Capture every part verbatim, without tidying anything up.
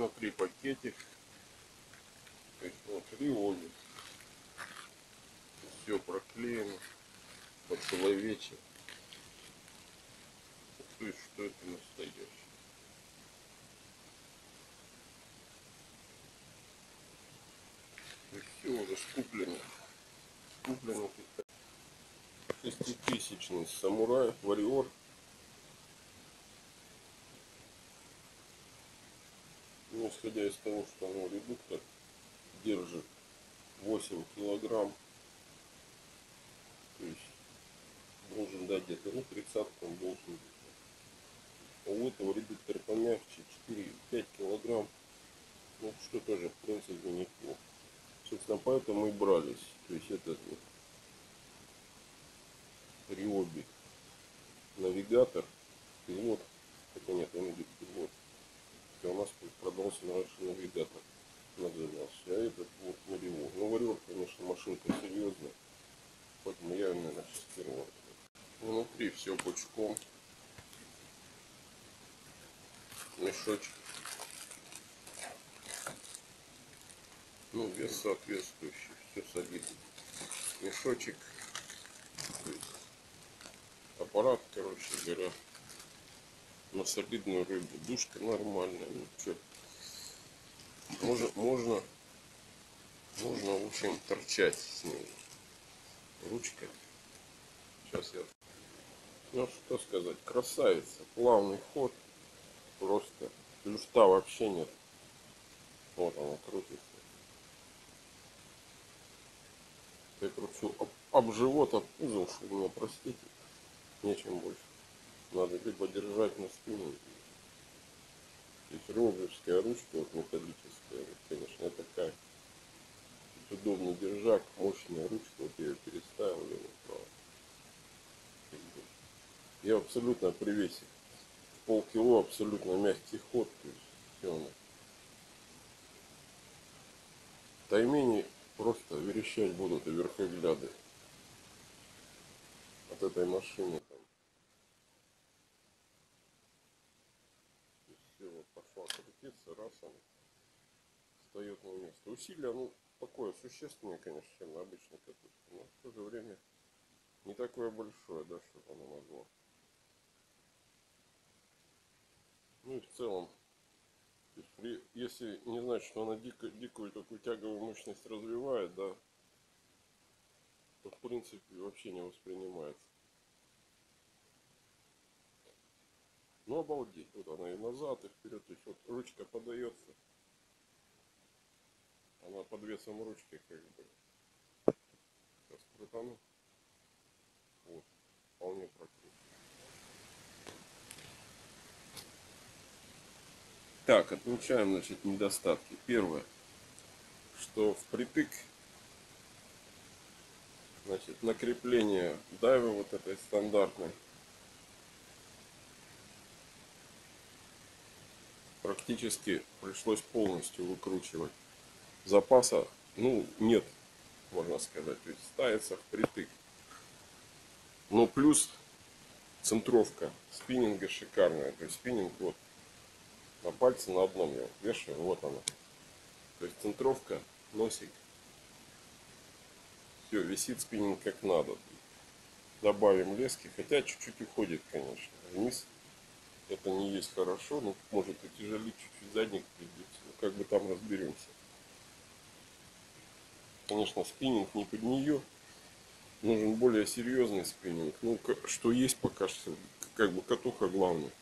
на три пакетик. Риоби. Все проклеено по человече. То есть что это настоящее. И все уже скуплено. Скуплено шеститысячный самурай, варриор. Ну, исходя из того, что оно редуктор держит восемь килограмм, то есть должен дать где-то, ну, тридцатку он должен быть. А у этого редуктор помягче, четыре-пять килограмм, ну, что тоже в принципе неплохо. Собственно, поэтому и брались, то есть этот вот Рьоби навигатор, пилот, хотя нет, он идет пилот. У нас продался раньше навигатор назывался, а этот вот варриор. Ну, варриор, конечно, машинка серьезная, поэтому я, наверное, шестером. Внутри все пучком, мешочек, ну, вес соответствующий, все садится, мешочек, то есть аппарат, короче говоря, на солидную рыбу. Душка нормальная, ну что, можно, можно можно в общем торчать с ней. Ручка сейчас я, ну что сказать, красавица, плавный ход, просто люфта вообще нет. Вот она крутится, я кручу об, об живот, об пузо, чтобы меня, простите, нечем больше. Надо либо держать на спине. То есть роберская ручка, вот металлическая, конечно, это такая удобный держак, мощная ручка, вот я ее переставил его вправо. Я абсолютно при весе полкило, абсолютно мягкий ход, то есть все оно. Таймени просто верещать будут и верхогляды от этой машины. Раз он встает на место. Усилие, ну, такое существенное, конечно, чем на обычной катушке, но в то же время не такое большое, да, чтобы оно могло. Ну и в целом, при, если не знать, что она дикую, дикую такую тяговую мощность развивает, да, то в принципе вообще не воспринимается. Ну, обалдеть, вот она и назад, и вперед, то есть вот ручка подается, она под весом ручки как бы, сейчас крутану, вот, вполне практично. Так, отмечаем, значит, недостатки. Первое, что впритык, значит, на крепление дайвы вот этой стандартной практически пришлось полностью выкручивать. Запаса, ну, нет, можно сказать, то есть ставится впритык. Но плюс центровка спиннинга шикарная, то есть спиннинг вот на пальце на одном я вешаю, вот она, то есть центровка, носик, все висит спиннинг как надо. Добавим лески, хотя чуть-чуть уходит, конечно, вниз. Это не есть хорошо, но может и тяжелее чуть-чуть задник придется, но как бы там разберемся. Конечно, спиннинг не под нее, нужен более серьезный спиннинг. Ну, что есть пока что, как бы катуха главная.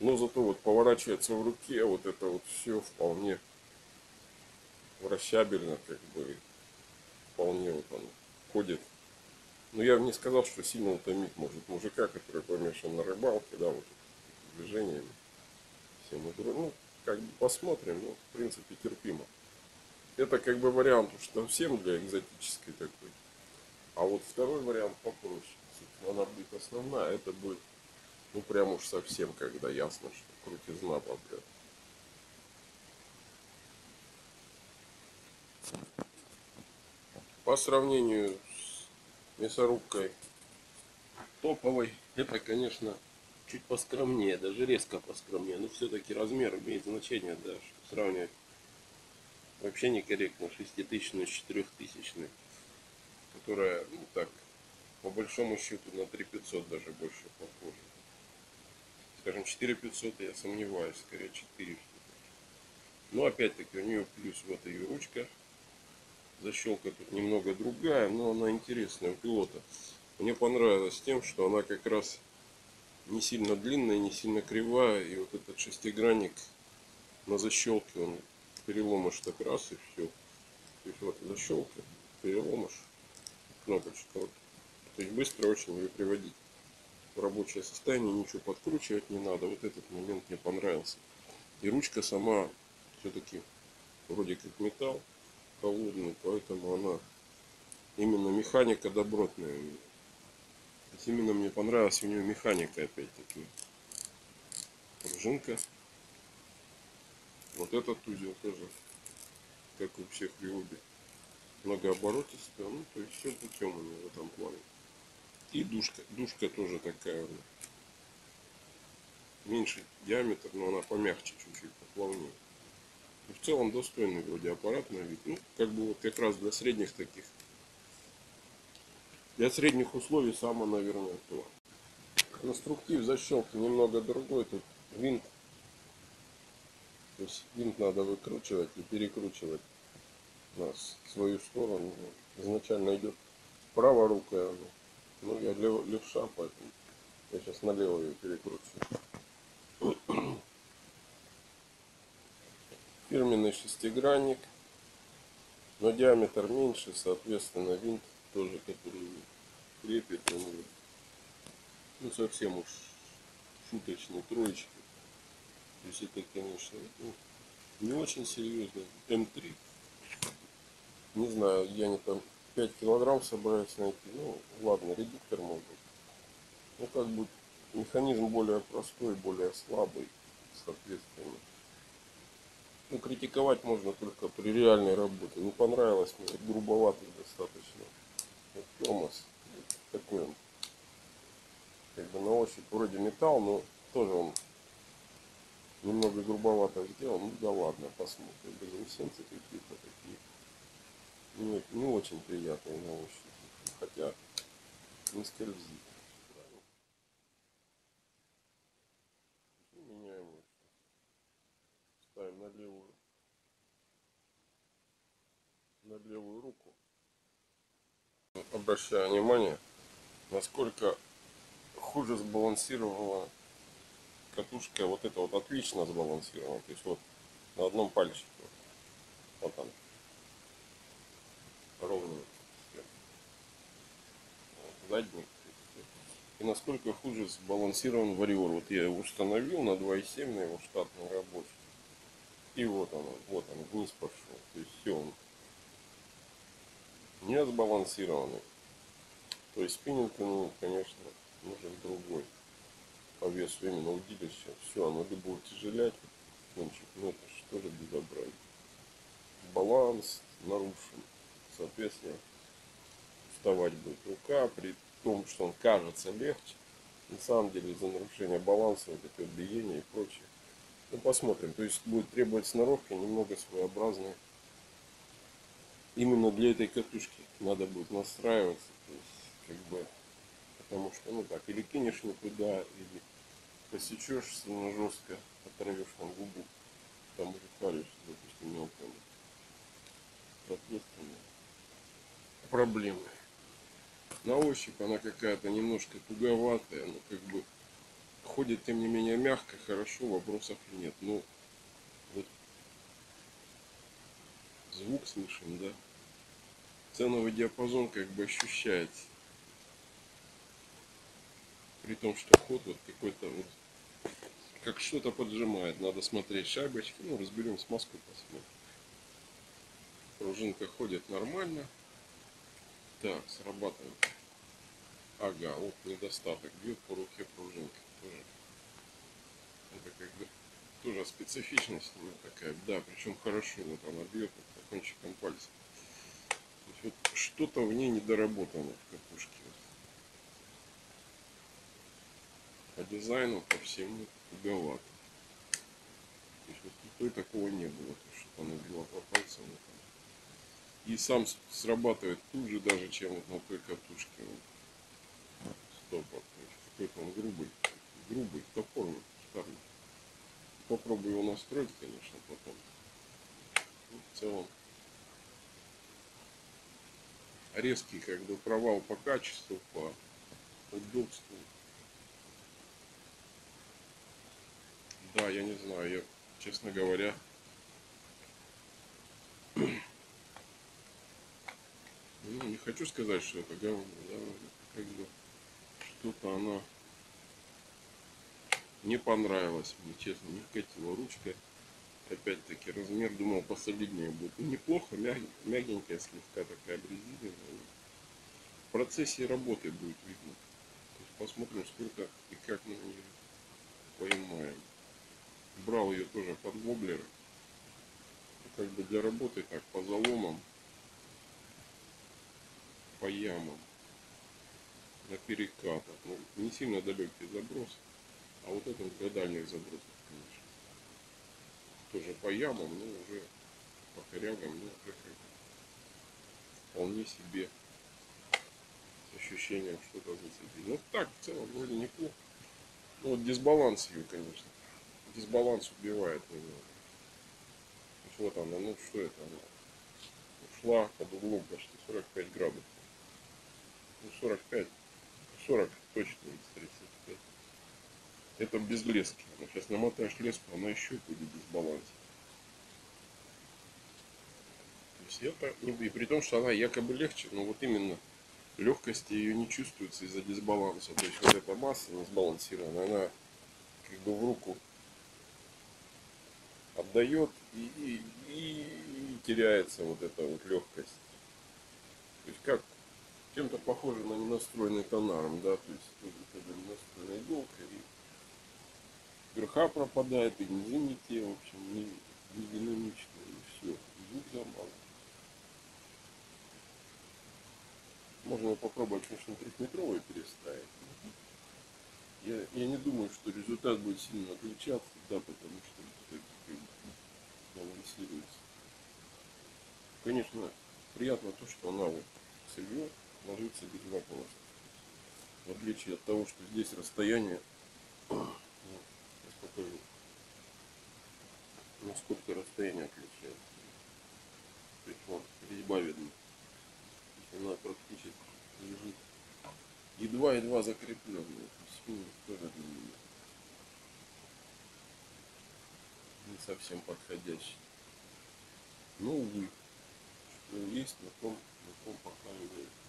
Но зато вот поворачивается в руке, вот это вот все вполне вращабельно, как бы вполне вот он ходит. Но я бы не сказал, что сильно утомить может мужика, который помешан на рыбалке, да, вот. Движениями. Ну, как бы посмотрим, но, в принципе, терпимо. Это как бы вариант уж совсем для экзотической такой. А вот второй вариант попроще. Она будет основная, это будет, ну, прям уж совсем, когда ясно, что крутизна попрет. По сравнению с мясорубкой топовой, это, конечно, чуть поскромнее, даже резко поскромнее, но все-таки размер имеет значение, да, чтобы сравнивать. Вообще некорректно шеститысячную с четырехтысячной, которая, ну так, по большому счету на три пятьсот даже больше похожа. Скажем, четыре пятьсот я сомневаюсь, скорее четыре. Но опять-таки у нее плюс вот ее ручка. Защелка тут немного другая, но она интересная у пилота. Мне понравилось тем, что она как раз не сильно длинная, не сильно кривая. И вот этот шестигранник на защелке, он переломишь так раз и все. То есть вот защелка, переломишь, кнопочка. Вот. То есть быстро очень ее приводить в рабочее состояние, ничего подкручивать не надо. Вот этот момент мне понравился. И ручка сама все-таки вроде как металл холодный, поэтому она именно механика добротная. То есть именно мне понравилась у нее механика, опять-таки. Пружинка. Вот этот узел тоже, как у всех RYOBI, многооборотистая. Ну, то есть все путем у него в этом плане. И душка. Душка тоже такая. Меньше диаметр, но она помягче чуть-чуть, поплавнее. И в целом достойный вроде аппарат на вид. Ну, как бы вот как раз для средних таких. Для средних условий само, наверное, то. Конструктив защелки немного другой. Тут винт. То есть винт надо выкручивать и перекручивать на свою сторону. Изначально идет праворукая. Ну, я лев, левша, поэтому я сейчас налево ее перекручу. Фирменный шестигранник, но диаметр меньше, соответственно, винт тоже, который крепит, он, ну, совсем уж шуточный, троечки. То есть это, конечно, ну, не очень серьезно. эм три. Не знаю, я не там пять килограмм собираюсь найти. Ну, ладно, редуктор может быть. Ну, как бы механизм более простой, более слабый, соответственно. Ну, критиковать можно только при реальной работе. Не понравилось мне, грубоватый достаточно. Вот Томас, такой он, как бы на ощупь вроде металл, но тоже он немного грубовато сделал. Ну да ладно, посмотрим. Заусенцы какие-то такие. Не, не очень приятные на ощупь, хотя не скользит. Меняем его. Ставим на левую, на левую руку. Обращаю внимание, насколько хуже сбалансировала катушка. Вот это вот отлично сбалансирована. То есть вот на одном пальчике. Вот там. Ровно. Задний. И насколько хуже сбалансирован варриор. Вот я его установил на два и семь на его штатную рабочую. И вот оно, вот он вниз пошел. То есть все, он не сбалансированный. То есть спиннинг, ну, конечно, нужен другой по весу, именно удилище. Все, оно либо утяжелять, кончик, ну это что же безобразие. Баланс нарушен. Соответственно, вставать будет рука, при том, что он кажется легче. На самом деле из-за нарушения баланса, вот это биение и прочее. Ну, посмотрим. То есть будет требовать сноровки немного своеобразной. Именно для этой катушки надо будет настраиваться. То есть, как бы, потому что, ну так, или кинешь не туда, или посечешь жестко, оторвешь там губу. Там уже паришь, допустим, мелком. Соответственно, проблемы. На ощупь она какая-то немножко туговатая, но как бы ходит, тем не менее, мягко, хорошо, вопросов нет. Ну, вот звук слышим, да? Ценовый диапазон как бы ощущается. При том, что ход вот какой-то вот, как что-то поджимает. Надо смотреть шайбочки, ну, разберем смазку, посмотрим. Пружинка ходит нормально. Так, срабатывает. Ага, вот недостаток. Бьет по руке пружинка. Тоже. Это как бы тоже специфичность у меня такая. Да, причем хорошо. Вот она бьет вот, по кончикам пальцев. Вот что-то в ней недоработано в катушке. по дизайну, по всему туговато. То есть вот тут такого не было, что она била по пальцам. И сам срабатывает тут же, даже чем вот на той катушке. Стопор. Какой-то он грубый. Грубый, топор. Попробую его настроить, конечно, потом. Ну, в целом. Резкий, как бы, провал по качеству, по удобству. Да, я не знаю, я, честно говоря, ну, не хочу сказать, что это говно, да, как бы, что-то она не понравилась мне, честно, не вкатила ручка. Опять-таки, размер думал посолиднее будет. Неплохо, мягенькая, слегка такая брезильная. В процессе работы будет видно. Посмотрим, сколько и как мы ее поймаем. Брал ее тоже под воблеры. Как бы для работы так, по заломам, по ямам, на перекатах. Ну, не сильно далекий заброс, а вот это для дальних забросов, конечно. Тоже по ямам, но уже по корягам, но уже вполне себе с ощущением что-то зацепить. Ну так, в целом, вроде неплохо. Ну вот дисбаланс ее, конечно. Дисбаланс убивает немного. Вот она, ну что это она? Ушла под углом почти сорок пять градусов. Ну сорок пять, сорок точно из тридцати пяти. Это без лески. Сейчас намотаешь леску, она еще будет без баланса. То есть это, и при том, что она якобы легче, но вот именно легкости ее не чувствуется из-за дисбаланса. То есть вот эта масса не сбалансирована, она как бы в руку отдает и, и, и теряется вот эта вот легкость. То есть как чем-то похоже на ненастроенный тонаром, да, то есть это ненастроенная иголка. И верха пропадает, и низы не те, в общем, не, не динамично, и все, звук замазан. Можно попробовать, конечно, трехметровый переставить. Я, я не думаю, что результат будет сильно отличаться, да, потому что балансируется. Конечно, приятно то, что она вот сырье ложится без вопроса. В отличие от того, что здесь расстояние. Насколько расстояние отличается. То есть вот резьба видна. Она практически лежит. Едва-едва закрепленная. Не совсем подходящий. Ну увы. Что есть, на том, на том пока не есть.